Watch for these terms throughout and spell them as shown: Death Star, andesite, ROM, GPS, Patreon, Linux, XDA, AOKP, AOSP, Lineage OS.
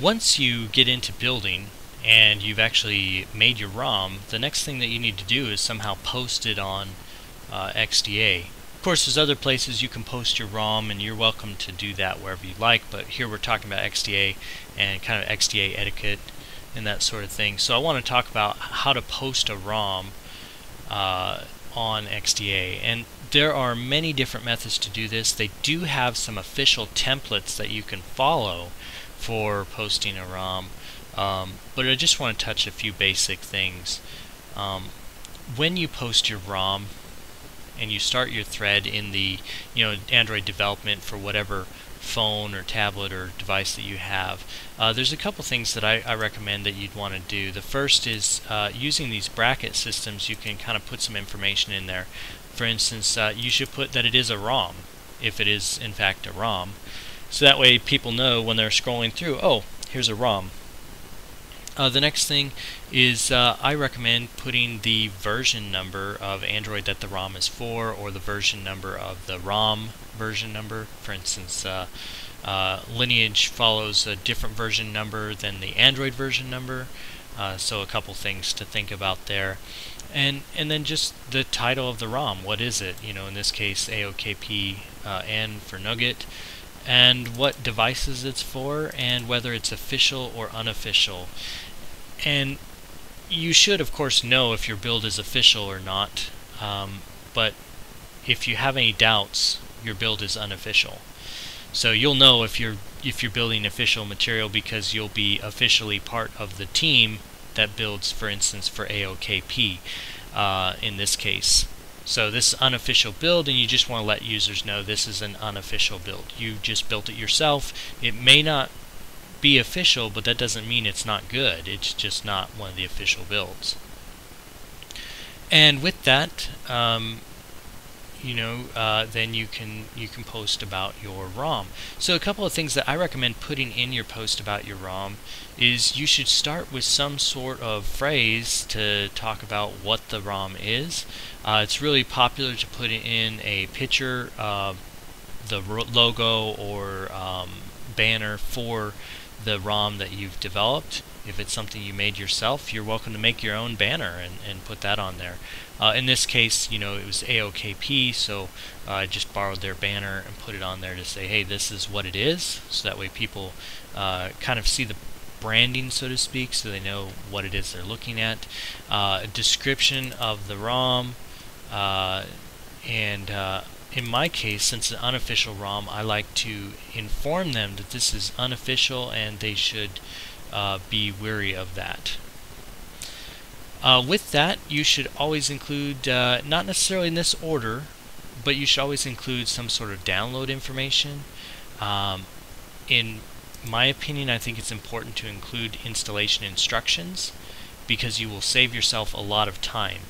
Once you get into building and you've actually made your ROM, the next thing that you need to do is somehow post it on XDA. Of course, there's other places you can post your ROM, and you're welcome to do that wherever you like, but here we're talking about XDA and kind of XDA etiquette and that sort of thing. So I want to talk about how to post a ROM on XDA, and there are many different methods to do this. They do have some official templates that you can follow for posting a ROM, but I just want to touch a few basic things. When you post your ROM and you start your thread in the Android development for whatever phone or tablet or device that you have, there's a couple things that I recommend that you'd want to do. The first is using these bracket systems, you can kind of put some information in there. For instance, you should put that it is a ROM, if it is in fact a ROM. So that way people know when they're scrolling through, oh, here's a ROM. The next thing is I recommend putting the version number of Android that the ROM is for, or the version number of the ROM version number. For instance, Lineage follows a different version number than the Android version number, so a couple things to think about there. And then just the title of the ROM, what is it? You know, in this case, AOKP N for Nugget. And what devices it's for, and whether it's official or unofficial. And you should, of course, know if your build is official or not, but if you have any doubts, your build is unofficial. So you'll know if you're building official material, because you'll be officially part of the team that builds, for instance, for AOKP in this case. So this is unofficial build, and you just want to let users know this is an unofficial build. You just built it yourself. It may not be official, but that doesn't mean it's not good. It's just not one of the official builds. And with that, then you can post about your ROM. So a couple of things that I recommend putting in your post about your ROM is you should start with some sort of phrase to talk about what the ROM is. It's really popular to put in a picture, the logo or banner for the ROM that you've developed. If it's something you made yourself, you're welcome to make your own banner and put that on there. In this case, it was AOKP, so I just borrowed their banner and put it on there to say, hey, this is what it is, so that way people kind of see the branding, so to speak, so they know what it is they're looking at. A description of the ROM, and in my case, since it's an unofficial ROM, I like to inform them that this is unofficial and they should be wary of that. With that, you should always include, not necessarily in this order, but you should always include some sort of download information. In my opinion, I think it's important to include installation instructions, because you will save yourself a lot of time.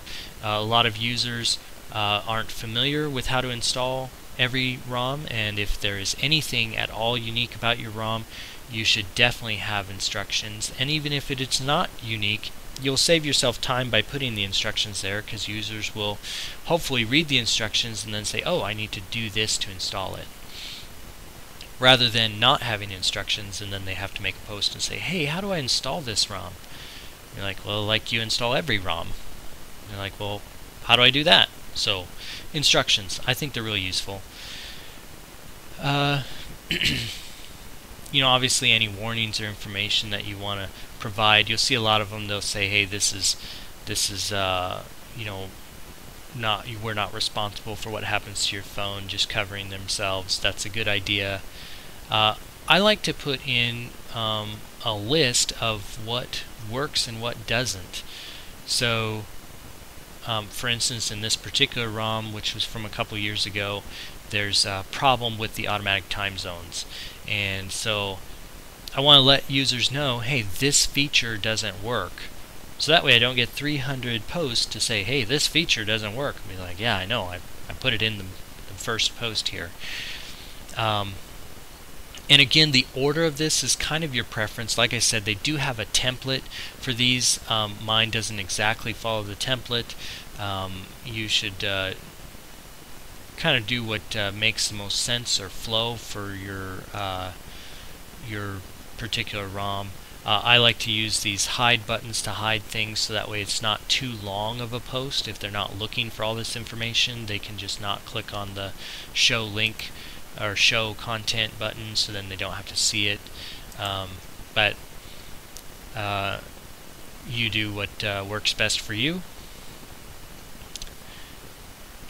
A lot of users aren't familiar with how to install every ROM, and if there is anything at all unique about your ROM, you should definitely have instructions. And even if it's not unique, you'll save yourself time by putting the instructions there, because users will hopefully read the instructions and then say, oh, I need to do this to install it, rather than not having instructions and then they have to make a post and say, hey, how do I install this ROM? You're like, well, like you install every ROM. You're like, well, how do I do that? So instructions, I think they're really useful. Obviously any warnings or information that you want to provide, you'll see a lot of them, they'll say, hey, this is we're not responsible for what happens to your phone, just covering themselves. That's a good idea. I like to put in a list of what works and what doesn't. So for instance, in this particular ROM, which was from a couple years ago, there's a problem with the automatic time zones, and so I want to let users know, hey, this feature doesn't work, so that way I don't get 300 posts to say, hey, this feature doesn't work. I'll be like, yeah, I know, I put it in the first post here. And again, the order of this is kind of your preference. Like I said, they do have a template for these. Mine doesn't exactly follow the template. You should kind of do what makes the most sense or flow for your particular ROM. I like to use these hide buttons to hide things so that way it's not too long of a post. If they're not looking for all this information, they can just not click on the show link or show content button, so then they don't have to see it. But you do what works best for you.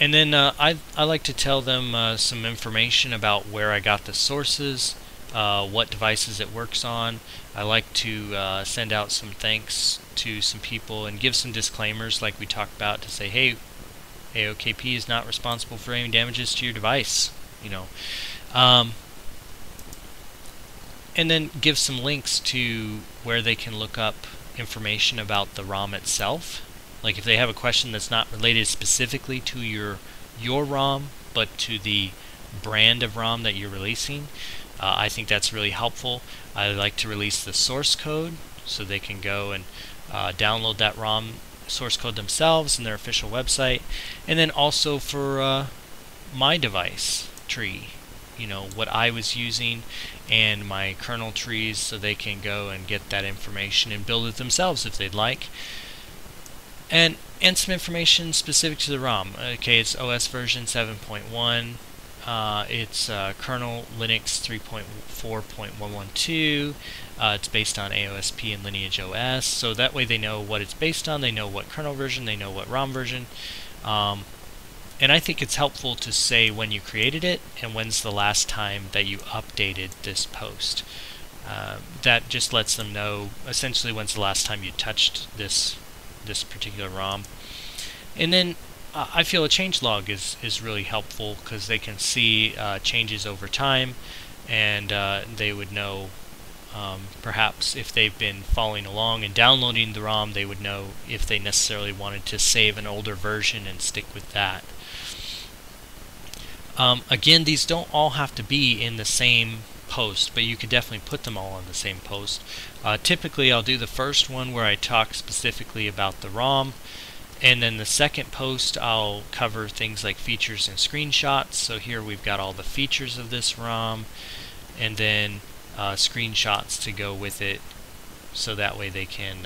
And then I like to tell them some information about where I got the sources, what devices it works on. I like to send out some thanks to some people and give some disclaimers like we talked about to say, hey, AOKP is not responsible for any damages to your device, you know. And then give some links to where they can look up information about the ROM itself. Like if they have a question that's not related specifically to your ROM, but to the brand of ROM that you're releasing, I think that's really helpful. I like to release the source code so they can go and download that ROM source code themselves in their official website. And then also for my device tree, you know, what I was using and my kernel trees, so they can go and get that information and build it themselves if they'd like. And some information specific to the ROM. Okay, it's OS version 7.1. It's kernel Linux 3.4.112. It's based on AOSP and Lineage OS, so that way they know what it's based on, they know what kernel version, they know what ROM version. And I think it's helpful to say when you created it and when's the last time that you updated this post. That just lets them know essentially when's the last time you touched this particular ROM. And then I feel a change log is really helpful because they can see changes over time, and they would know perhaps if they've been following along and downloading the ROM, they would know if they necessarily wanted to save an older version and stick with that. Again, these don't all have to be in the same post, but you could definitely put them all on the same post. Typically I'll do the first one where I talk specifically about the ROM. And then the second post I'll cover things like features and screenshots. So here we've got all the features of this ROM, and then screenshots to go with it, so that way they can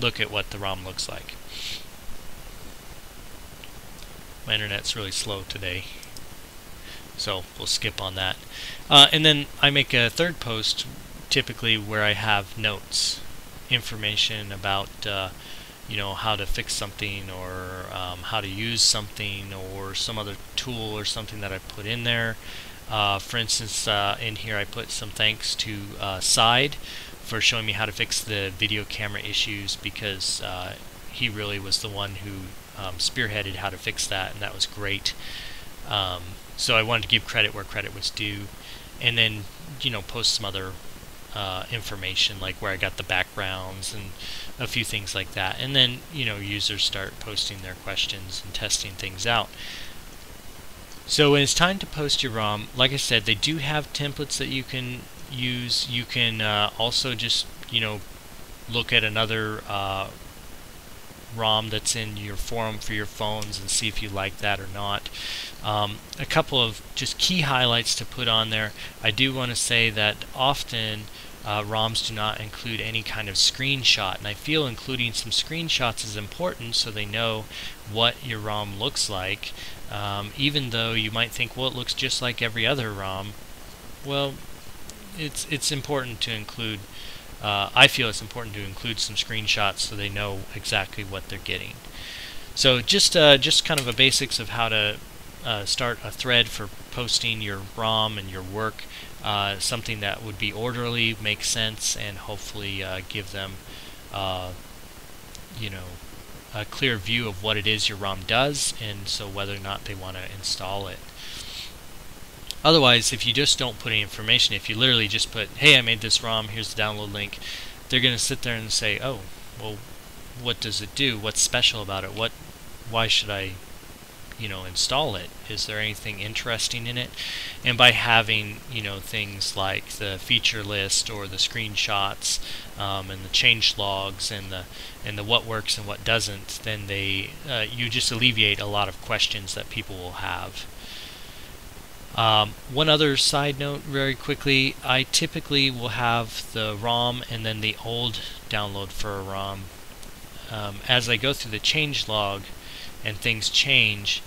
look at what the ROM looks like. My internet's really slow today, so we'll skip on that. And then I make a third post typically where I have notes. Information about you know, how to fix something, or how to use something, or some other tool or something that I put in there. For instance, in here I put some thanks to Side for showing me how to fix the video camera issues, because he really was the one who spearheaded how to fix that, and that was great. So I wanted to give credit where credit was due, and then, you know, post some other information like where I got the backgrounds and a few things like that. And then, you know, users start posting their questions and testing things out. So when it's time to post your ROM, like I said, they do have templates that you can use. You can also just, you know, look at another ROM that's in your forum for your phones and see if you like that or not. A couple of just key highlights to put on there. I do want to say that often ROMs do not include any kind of screenshot, and I feel including some screenshots is important so they know what your ROM looks like. Even though you might think, well, it looks just like every other ROM, well, it's important to include. I feel it's important to include some screenshots so they know exactly what they're getting. So just kind of a basics of how to start a thread for posting your ROM and your work, something that would be orderly, make sense, and hopefully give them you know, a clear view of what it is your ROM does, and so whether or not they want to install it. Otherwise, if you just don't put any information, if you literally just put, hey, I made this ROM, here's the download link, they're going to sit there and say, oh, well, what does it do? What's special about it? Why should I, you know, install it? Is there anything interesting in it? And by having, you know, things like the feature list or the screenshots and the change logs and the what works and what doesn't, then you just alleviate a lot of questions that people will have. One other side note very quickly, I typically will have the ROM and then the old download for a ROM. As I go through the change log and things change,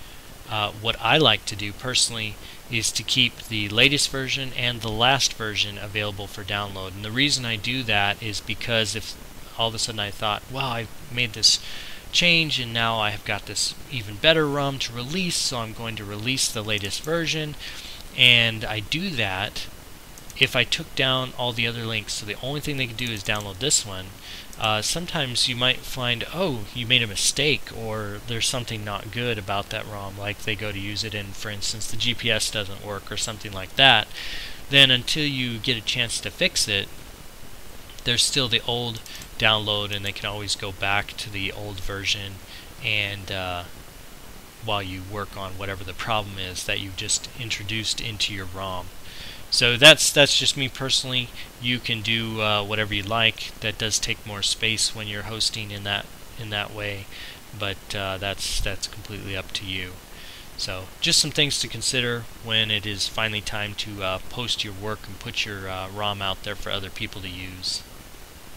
what I like to do personally is to keep the latest version and the last version available for download. And the reason I do that is because if all of a sudden I thought, wow, I made this change and now I have got this even better ROM to release, so I'm going to release the latest version, and I do that. If I took down all the other links, so the only thing they could do is download this one, sometimes you might find, oh, you made a mistake, or there's something not good about that ROM, like they go to use it and, for instance, the GPS doesn't work or something like that. Then until you get a chance to fix it, there's still the old download, and they can always go back to the old version and while you work on whatever the problem is that you've just introduced into your ROM. So that's just me personally. You can do whatever you like. That does take more space when you're hosting in that way, but that's completely up to you. So just some things to consider when it is finally time to post your work and put your ROM out there for other people to use.